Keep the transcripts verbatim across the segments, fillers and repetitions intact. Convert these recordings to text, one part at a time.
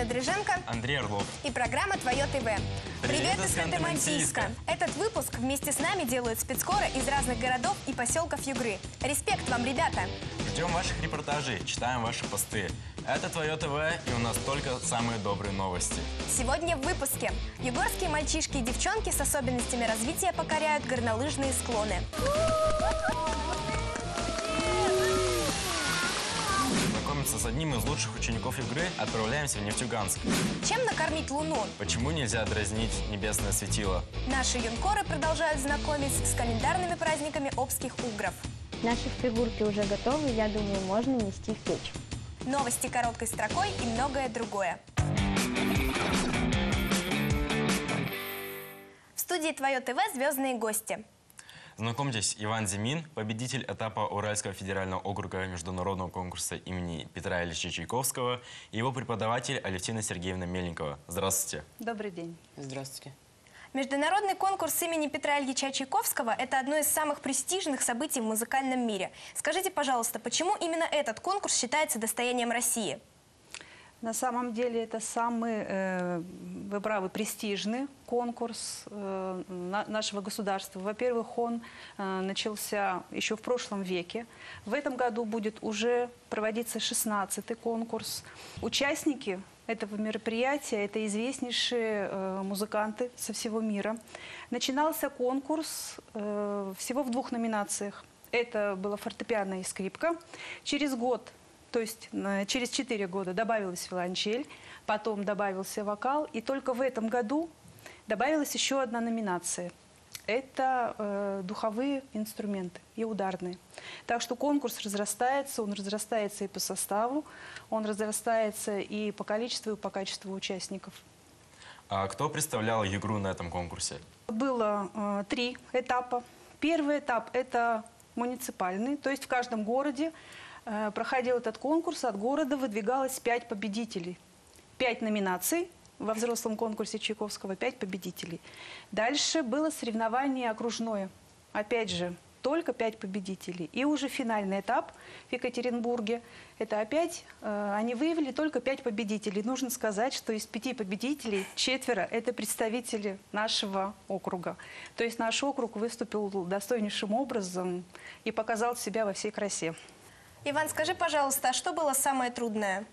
Алина Дреженко, Андрей Орлов и программа «Твоё ТВ». Привет, Привет из Ханты-Мансийска. Этот выпуск вместе с нами делают спецкоры из разных городов и поселков Югры. Респект вам, ребята! Ждем ваших репортажей, читаем ваши посты. Это «Твоё ТВ», и у нас только самые добрые новости. Сегодня в выпуске. Югорские мальчишки и девчонки с особенностями развития покоряют горнолыжные склоны. С одним из лучших учеников игры отправляемся в Нефтюганск. Чем накормить Луну? Почему нельзя дразнить небесное светило? Наши юнкоры продолжают знакомить с календарными праздниками обских угров. Наши фигурки уже готовы, я думаю, можно нести в печь. Новости короткой строкой и многое другое. В студии «Твоё ТВ» звездные гости. Знакомьтесь, Иван Зимин, победитель этапа Уральского федерального округа международного конкурса имени Петра Ильича Чайковского, и его преподаватель Алевтина Сергеевна Мельникова. Здравствуйте. Добрый день. Здравствуйте. Международный конкурс имени Петра Ильича Чайковского – это одно из самых престижных событий в музыкальном мире. Скажите, пожалуйста, почему именно этот конкурс считается достоянием России? На самом деле это самый, вы правы, престижный конкурс нашего государства. Во-первых, он начался еще в прошлом веке. В этом году будет уже проводиться шестнадцатый конкурс. Участники этого мероприятия – это известнейшие музыканты со всего мира. Начинался конкурс всего в двух номинациях. Это была фортепиано и скрипка. Через год... То есть через четыре года добавилась виолончель, потом добавился вокал, и только в этом году добавилась еще одна номинация. Это э, духовые инструменты и ударные. Так что конкурс разрастается, он разрастается и по составу, он разрастается и по количеству, и по качеству участников. А кто представлял Югру на этом конкурсе? Было э, три этапа. Первый этап – это муниципальный, то есть в каждом городе проходил этот конкурс, от города выдвигалось пять победителей. Пять номинаций во взрослом конкурсе Чайковского, пять победителей. Дальше было соревнование окружное. Опять же, только пять победителей. И уже финальный этап в Екатеринбурге. Это опять, э, они выявили только пять победителей. Нужно сказать, что из пяти победителей четверо – это представители нашего округа. То есть наш округ выступил достойнейшим образом и показал себя во всей красе. Иван, скажи, пожалуйста, а что было самое трудное?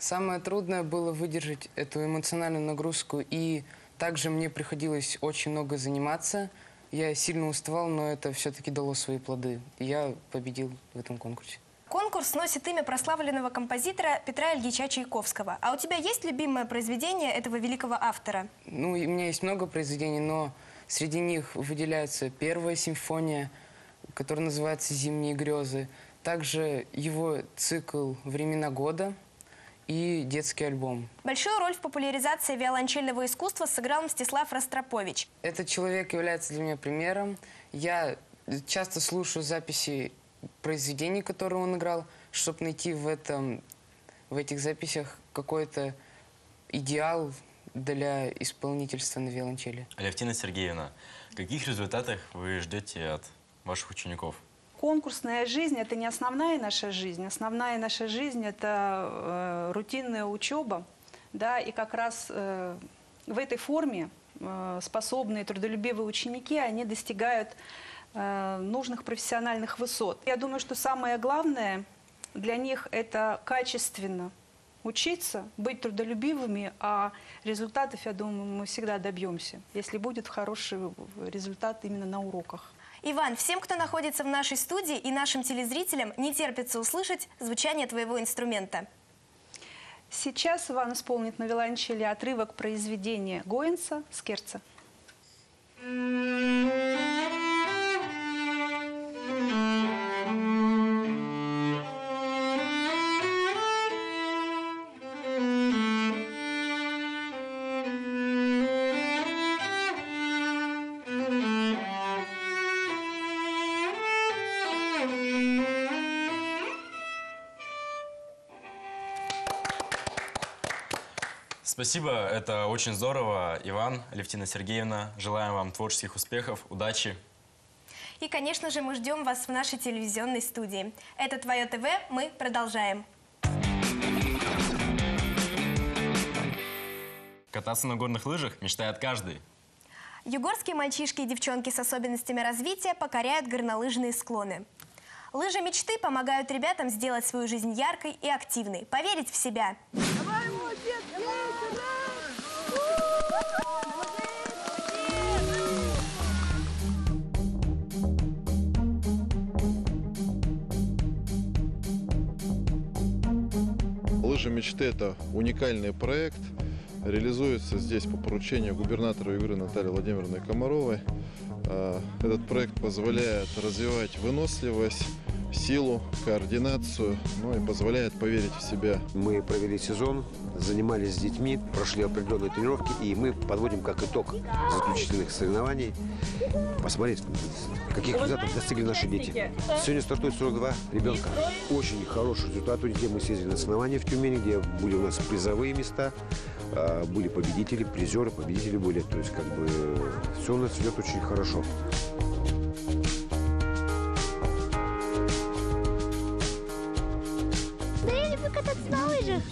Самое трудное было выдержать эту эмоциональную нагрузку. И также мне приходилось очень много заниматься. Я сильно уставал, но это все-таки дало свои плоды. Я победил в этом конкурсе. Конкурс носит имя прославленного композитора Петра Ильича Чайковского. А у тебя есть любимое произведение этого великого автора? Ну, у меня есть много произведений, но среди них выделяется первая симфония, которая называется «Зимние грезы». Также его цикл «Времена года» и детский альбом. Большую роль в популяризации виолончельного искусства сыграл Мстислав Ростропович. Этот человек является для меня примером. Я часто слушаю записи произведений, которые он играл, чтобы найти в, этом, в этих записях какой-то идеал для исполнительства на виолончели. Алевтина Сергеевна, каких результатов вы ждете от ваших учеников? Конкурсная жизнь – это не основная наша жизнь. Основная наша жизнь – это э, рутинная учеба. Да, и как раз э, в этой форме э, способные, трудолюбивые ученики, они достигают э, нужных профессиональных высот. Я думаю, что самое главное для них – это качественно учиться, быть трудолюбивыми, а результатов, я думаю, мы всегда добьемся, если будет хороший результат именно на уроках. Иван, всем, кто находится в нашей студии и нашим телезрителям, не терпится услышать звучание твоего инструмента. Сейчас Иван исполнит на виолончели отрывок произведения Гоенса «Скерцо». Спасибо, это очень здорово, Иван, Алевтина Сергеевна. Желаем вам творческих успехов, удачи. И, конечно же, мы ждем вас в нашей телевизионной студии. Это «Твоё ТВ», мы продолжаем. Кататься на горных лыжах мечтает каждый. Югорские мальчишки и девчонки с особенностями развития покоряют горнолыжные склоны. Лыжи мечты помогают ребятам сделать свою жизнь яркой и активной, поверить в себя. Давай, молодец, «Лыжи мечты» – это уникальный проект, реализуется здесь по поручению губернатора Югры Натальи Владимировны Комаровой. Этот проект позволяет развивать выносливость, силу, координацию, ну и позволяет поверить в себя. Мы провели сезон, занимались с детьми, прошли определенные тренировки, и мы подводим как итог заключительных соревнований. Посмотреть, каких результатов достигли наши дети. Сегодня стартует сорок два ребенка. Очень хороший результат. У детей мы съездили на соревнования в Тюмени, где были у нас призовые места, были победители, призеры, победители были. То есть как бы все у нас идет очень хорошо. Кататься на лыжах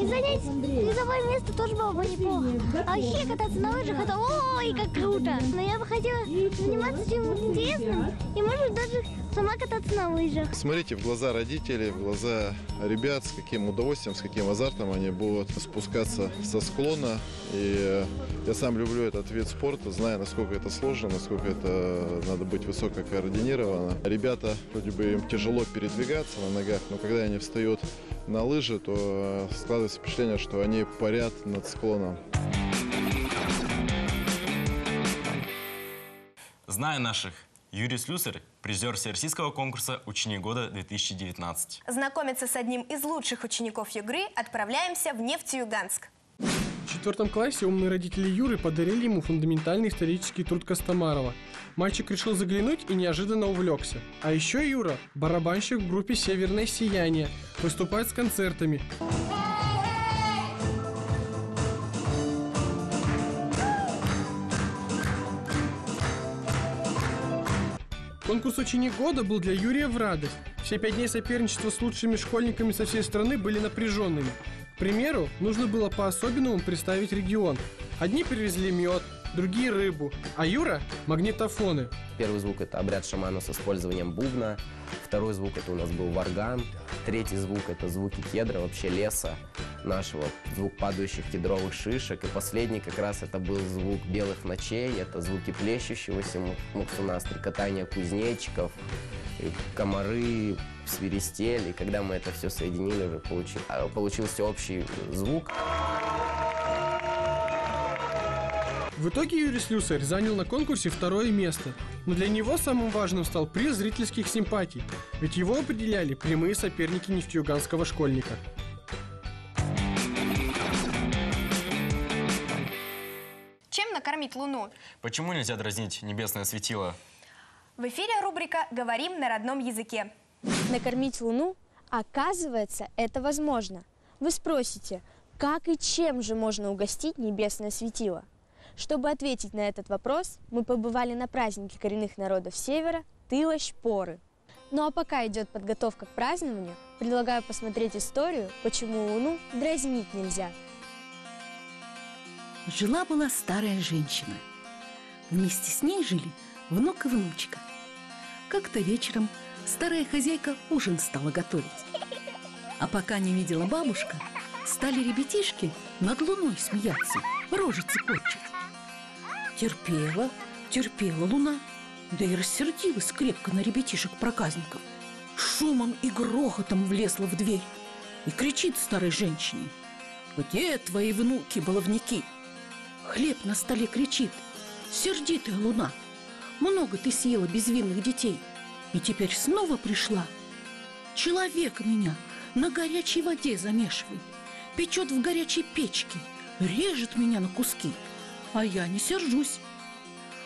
и занять призовое место тоже было бы неплохо. А вообще кататься на лыжах — это ой, как круто! Но я бы хотела заниматься чем-нибудь интересным и, может, даже сама кататься на лыжах. Смотрите в глаза родителей, в глаза ребят, с каким удовольствием, с каким азартом они будут спускаться со склона. И я сам люблю этот вид спорта, знаю, насколько это сложно, насколько это надо быть высоко координировано. Ребята, вроде бы им тяжело передвигаться на ногах, но когда они встают на лыжи, то складывается впечатление, что они парят над склоном. Зная наших, Юрий Слюсарь – призер всероссийского конкурса «Ученик года две тысячи девятнадцать». Знакомиться с одним из лучших учеников Югры отправляемся в Нефтюганск. В четвертом классе умные родители Юры подарили ему фундаментальный исторический труд Костомарова. Мальчик решил заглянуть и неожиданно увлекся. А еще Юра – барабанщик в группе «Северное сияние», выступает с концертами. Конкурс «Ученик года» был для Юрия в радость. Все пять дней соперничества с лучшими школьниками со всей страны были напряженными. К примеру, нужно было по-особенному представить регион. Одни привезли мед, другие рыбу, а Юра – магнитофоны. Первый звук – это обряд шамана с использованием бубна, второй звук – это у нас был варган, третий звук – это звуки кедра, вообще леса нашего, звук падающих кедровых шишек, и последний как раз это был звук белых ночей, это звуки плещущегося муксуна, стрекотания кузнечиков, комары, свиристели. Когда мы это все соединили, уже получи... получился общий звук. В итоге Юрий Слюсарь занял на конкурсе второе место. Но для него самым важным стал приз зрительских симпатий, ведь его определяли прямые соперники нефтьюганского школьника. Чем накормить Луну? Почему нельзя дразнить небесное светило? В эфире рубрика «Говорим на родном языке». Накормить Луну, оказывается, это возможно. Вы спросите, как и чем же можно угостить небесное светило? Чтобы ответить на этот вопрос, мы побывали на празднике коренных народов Севера Тылощ-Поры. Ну а пока идет подготовка к празднованию, предлагаю посмотреть историю, почему Луну дразнить нельзя. Жила-была старая женщина. Вместе с ней жили внук и внучка. Как-то вечером старая хозяйка ужин стала готовить. А пока не видела бабушка, стали ребятишки над луной смеяться, рожицы корчить. Терпела, терпела луна, да и рассердилась крепко на ребятишек-проказников. Шумом и грохотом влезла в дверь и кричит старой женщине: «Где твои внуки-баловники? Хлеб на столе кричит, сердитая луна! Много ты съела безвинных детей, и теперь снова пришла. Человек меня на горячей воде замешивает, печет в горячей печке, режет меня на куски, а я не сержусь.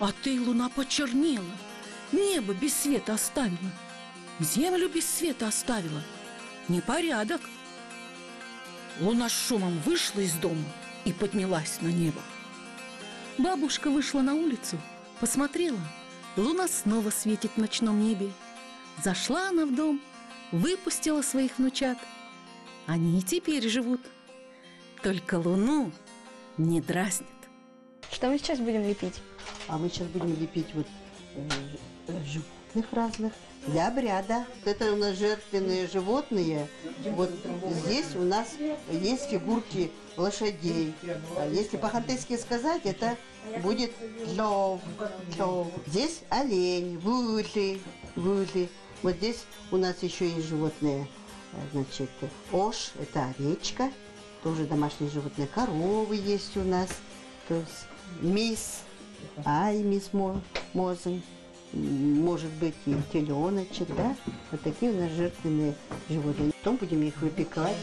А ты, луна, почернела, небо без света оставила, землю без света оставила. Непорядок». Луна с шумом вышла из дома и поднялась на небо. Бабушка вышла на улицу, посмотрела, луна снова светит в ночном небе. Зашла она в дом, выпустила своих внучат. Они и теперь живут. Только луну не дразнит. Что мы сейчас будем лепить? А мы сейчас будем лепить вот э, животных разных для обряда. Это у нас жертвенные животные. Вот здесь у нас есть фигурки лошадей. Если по-хантыйски сказать, это будет лов. Здесь олень, вуты, вуты. Вот здесь у нас еще есть животные. Значит, ош, это овечка. Тоже домашние животные. Коровы есть у нас. То есть мисс, ай, мисс мозы, может быть, и теленочек, да? Вот такие у нас жертвенные животные. Потом будем их выпекать.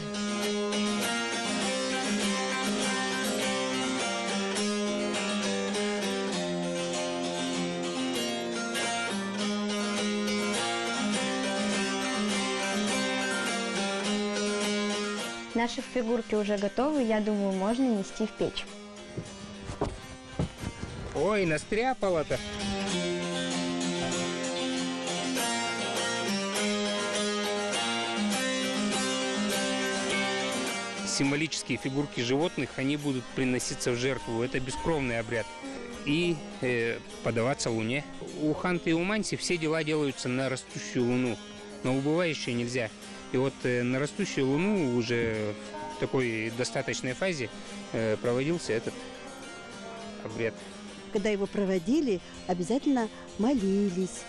Наши фигурки уже готовы, я думаю, можно нести в печь. Ой, настряпала-то. Символические фигурки животных, они будут приноситься в жертву. Это бескровный обряд. И э, подаваться Луне. У ханты и у манси все дела делаются на растущую Луну. Но убывающую нельзя. И вот э, на растущую Луну уже в такой достаточной фазе э, проводился этот обряд. Когда его проводили, обязательно молились,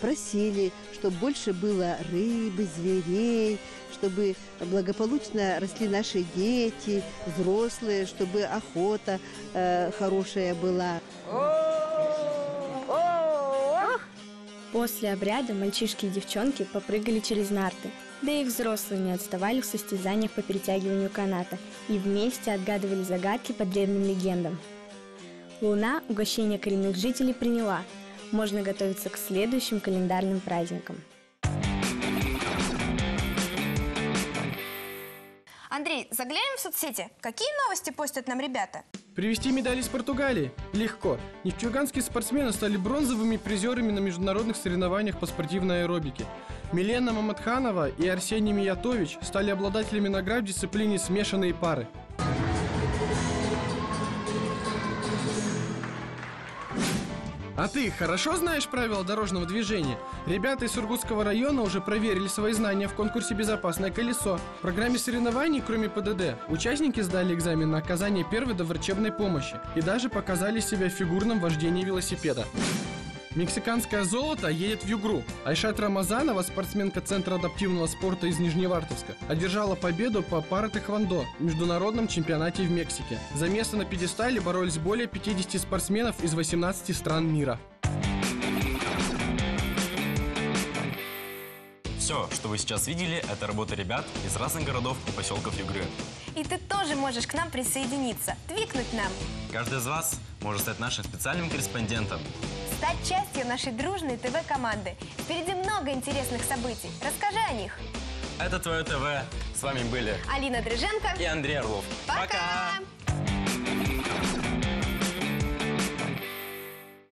просили, чтобы больше было рыбы, зверей, чтобы благополучно росли наши дети, взрослые, чтобы охота э, хорошая была. После обряда мальчишки и девчонки попрыгали через нарты, да и взрослые не отставали в состязаниях по перетягиванию каната и вместе отгадывали загадки по древним легендам. Луна угощение коренных жителей приняла. Можно готовиться к следующим календарным праздникам. Андрей, заглянем в соцсети. Какие новости постят нам ребята? Привезти медали из Португалии? Легко. Нефтюганские спортсмены стали бронзовыми призерами на международных соревнованиях по спортивной аэробике. Милена Маматханова и Арсений Миятович стали обладателями наград в дисциплине «Смешанные пары». А ты хорошо знаешь правила дорожного движения? Ребята из Сургутского района уже проверили свои знания в конкурсе «Безопасное колесо». В программе соревнований, кроме ПДД, участники сдали экзамен на оказание первой доврачебной помощи и даже показали себя в фигурном вождении велосипеда. Мексиканское золото едет в Югру. Айшат Рамазанова, спортсменка Центра адаптивного спорта из Нижневартовска, одержала победу по паратхэквондо в международном чемпионате в Мексике. За место на пьедестале боролись более пятидесяти спортсменов из восемнадцати стран мира. Все, что вы сейчас видели, это работа ребят из разных городов и поселков Югры. И ты тоже можешь к нам присоединиться, твикнуть нам. Каждый из вас может стать нашим специальным корреспондентом. Стать частью нашей дружной ТВ-команды. Впереди много интересных событий. Расскажи о них. Это Твоё ТВ. С вами были Алина Дреженко и Андрей Орлов. Пока!